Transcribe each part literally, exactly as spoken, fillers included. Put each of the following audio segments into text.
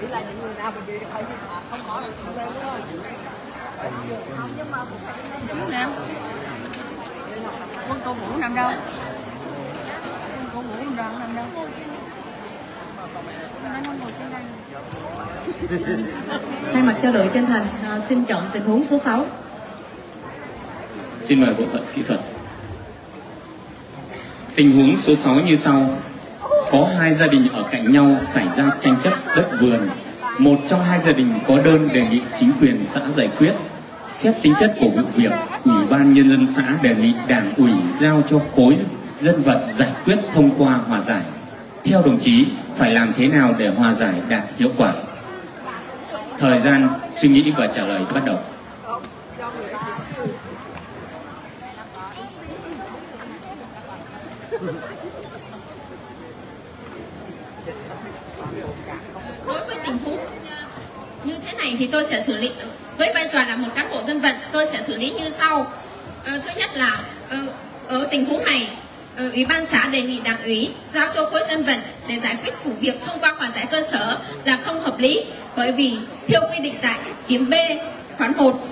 chỉ là những người nào mà kia thôi chứ mà không có được không lên đúng không? Không, nhưng mà cũng phải Nam. Quân cô ngủ nằm đâu? Quân cô ngủ nằm nằm đâu? Thay mặt cho đội Chơn Thành, à, xin chọn tình huống số sáu. Xin mời bộ phận kỹ thuật. Tình huống số sáu như sau. Có hai gia đình ở cạnh nhau xảy ra tranh chấp đất vườn. Một trong hai gia đình có đơn đề nghị chính quyền xã giải quyết. Xét tính chất của vụ việc, Ủy ban Nhân dân xã đề nghị Đảng ủy giao cho khối dân vận giải quyết thông qua hòa giải. Theo đồng chí, phải làm thế nào để hòa giải đạt hiệu quả? Thời gian suy nghĩ và trả lời bắt đầu. Đối với tình huống như thế này thì tôi sẽ xử lý với vai trò là một cán bộ dân vận, tôi sẽ xử lý như sau. Ờ, thứ nhất là ở tình huống này, Ủy ban xã đề nghị Đảng ủy giao cho khối dân vận để giải quyết vụ việc thông qua hòa giải cơ sở là không hợp lý, bởi vì theo quy định tại điểm B khoản một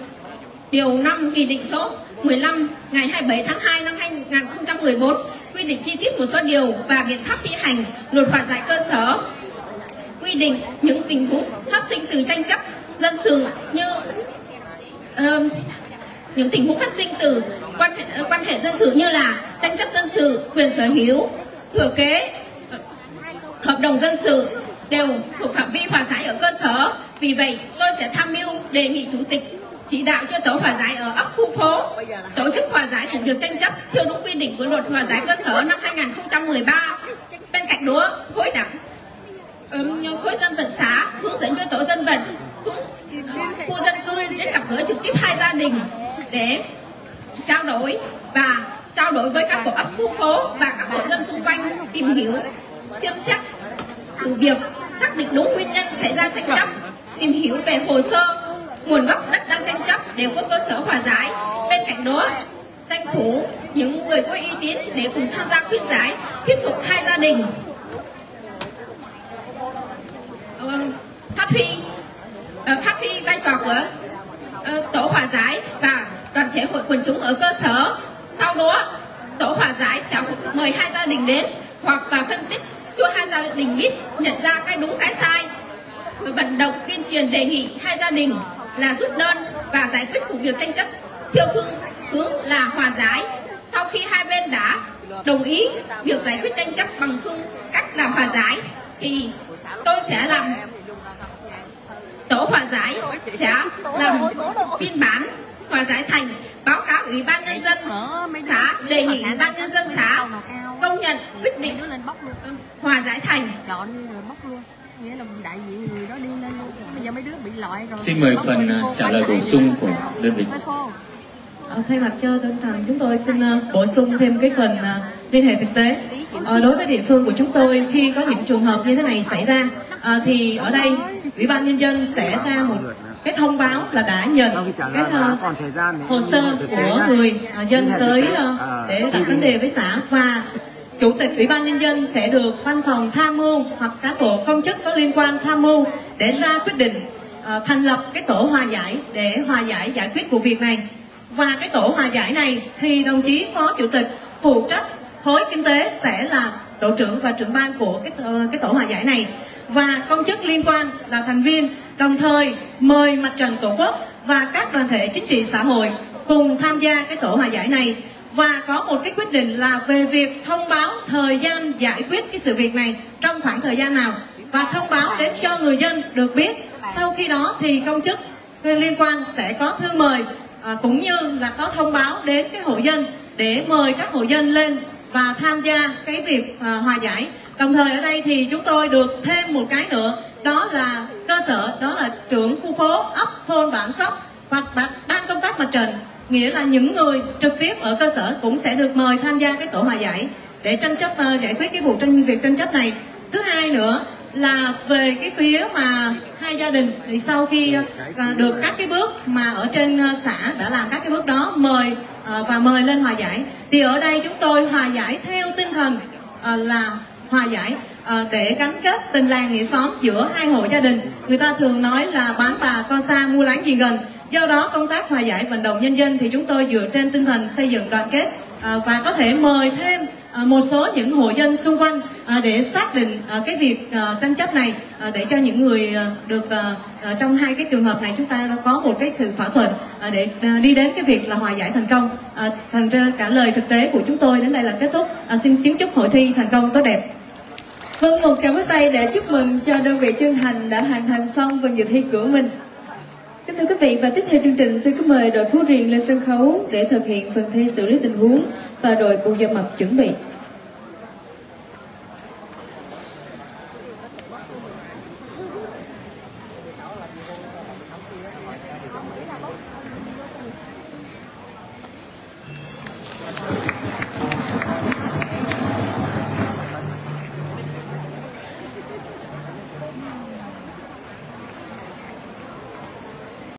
điều năm Nghị định số mười lăm ngày hai mươi bảy tháng hai năm hai nghìn không trăm mười bốn quy định chi tiết một số điều và biện pháp thi hành luật hòa giải cơ sở, quy định những tình huống phát sinh từ tranh chấp dân sự như uh, những tình huống phát sinh từ quan hệ, quan hệ dân sự như là tranh chấp dân sự, quyền sở hữu, thừa kế, hợp đồng dân sự đều thuộc phạm vi hòa giải ở cơ sở. Vì vậy, tôi sẽ tham mưu đề nghị chủ tịch chỉ đạo cho tổ hòa giải ở ấp khu phố tổ chức hòa giải vụ việc tranh chấp theo đúng quy định của luật hòa giải cơ sở năm hai nghìn không trăm mười ba. Bên cạnh đó, khối đảng khối dân vận xã hướng dẫn cho tổ dân vận khu dân cư đến gặp gỡ trực tiếp hai gia đình để trao đổi và trao đổi với các bộ ấp khu phố và các hộ dân xung quanh, tìm hiểu xem xét sự việc, xác định đúng nguyên nhân xảy ra tranh chấp, tìm hiểu về hồ sơ nguồn gốc đất đang tranh chấp đều có cơ sở hòa giải. Bên cạnh đó, tranh thủ những người có uy tín để cùng tham gia khuyên giải, thuyết phục hai gia đình, phát huy phát huy vai trò của tổ hòa giải và đoàn thể hội quần chúng ở cơ sở. Sau đó, tổ hòa giải sẽ mời hai gia đình đến hoặc và phân tích cho hai gia đình biết nhận ra cái đúng cái sai, vận động tuyên truyền đề nghị hai gia đình là rút đơn và giải quyết vụ việc tranh chấp theo phương hướng là hòa giải. Sau khi hai bên đã đồng ý việc giải quyết tranh chấp bằng phương cách là hòa giải thì tôi sẽ làm tổ hòa giải sẽ làm biên bản hòa giải thành báo cáo Ủy ban Nhân dân xã, đề nghị Ủy ban Nhân dân xã công nhận quyết định hòa giải thành. Xin mời phần trả lời bổ sung của đơn vị. Thay mặt cho Chơn Thành, chúng tôi xin bổ sung thêm cái phần liên hệ thực tế. Đối với địa phương của chúng tôi, khi có những trường hợp như thế này xảy ra thì ở đây Ủy ban Nhân dân sẽ ra một cái thông báo là đã nhận cái hồ sơ của người dân tới để đặt vấn đề với xã, và Chủ tịch Ủy ban Nhân dân sẽ được văn phòng tham mưu hoặc cán bộ công chức có liên quan tham mưu để ra quyết định uh, thành lập cái tổ hòa giải để hòa giải giải quyết vụ việc này. Và cái tổ hòa giải này thì đồng chí Phó Chủ tịch phụ trách khối kinh tế sẽ là tổ trưởng và trưởng ban của cái, uh, cái tổ hòa giải này, và công chức liên quan là thành viên, đồng thời mời Mặt trận Tổ quốc và các đoàn thể chính trị xã hội cùng tham gia cái tổ hòa giải này. Và có một cái quyết định là về việc thông báo thời gian giải quyết cái sự việc này trong khoảng thời gian nào, và thông báo đến cho người dân được biết. Sau khi đó thì công chức liên quan sẽ có thư mời à, cũng như là có thông báo đến cái hộ dân để mời các hộ dân lên và tham gia cái việc à, hòa giải. Đồng thời ở đây thì chúng tôi được thêm một cái nữa, đó là cơ sở, đó là trưởng khu phố, ấp, thôn, bản, xóm và ban công tác Mặt trận. Nghĩa là những người trực tiếp ở cơ sở cũng sẽ được mời tham gia cái tổ hòa giải để tranh chấp uh, giải quyết cái vụ tranh việc tranh chấp này. Thứ hai nữa là về cái phía mà hai gia đình thì sau khi uh, được các cái bước mà ở trên uh, xã đã làm các cái bước đó mời uh, và mời lên hòa giải, thì ở đây chúng tôi hòa giải theo tinh thần uh, là hòa giải để gắn kết tình làng nghĩa xóm giữa hai hộ gia đình. Người ta thường nói là bán bà con xa, mua láng gì gần. Do đó công tác hòa giải vận động nhân dân thì chúng tôi dựa trên tinh thần xây dựng đoàn kết, và có thể mời thêm một số những hộ dân xung quanh để xác định cái việc tranh chấp này, để cho những người được trong hai cái trường hợp này chúng ta đã có một cái sự thỏa thuận để đi đến cái việc là hòa giải thành công. Phần trả lời thực tế của chúng tôi đến đây là kết thúc. Xin kính chúc hội thi thành công tốt đẹp. Vâng, một tràng pháo tay để chúc mừng cho đơn vị Chơn Thành đã hoàn thành xong phần dự thi của mình. Kính thưa quý vị, và tiếp theo chương trình xin kính mời đội Phú Riềng lên sân khấu để thực hiện phần thi xử lý tình huống và đội Bù Gia Mập chuẩn bị.